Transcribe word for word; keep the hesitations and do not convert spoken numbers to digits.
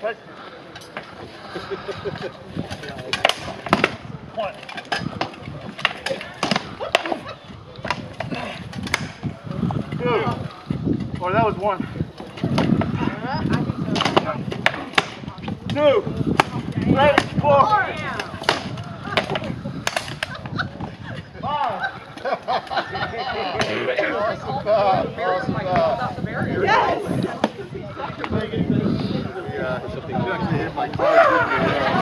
Take one. Two. Oh, that was one. Two. Three. Four. Five. Yes! Yeah, something actually hit my car.